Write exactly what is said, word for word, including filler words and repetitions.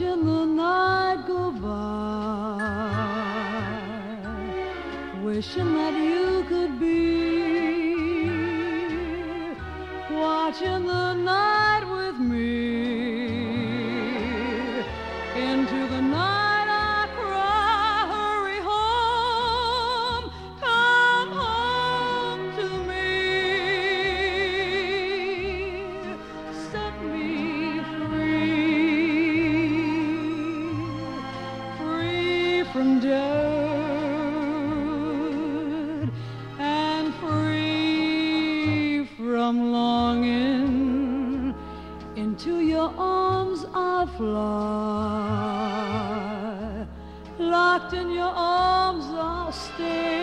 watching the night go by, wishing that you could be watching the night with me. Into the night I cry, hurry home, come home to me, set me free, free from dirt and free from longing. Into your arms I fly, locked in your arms I'll stay.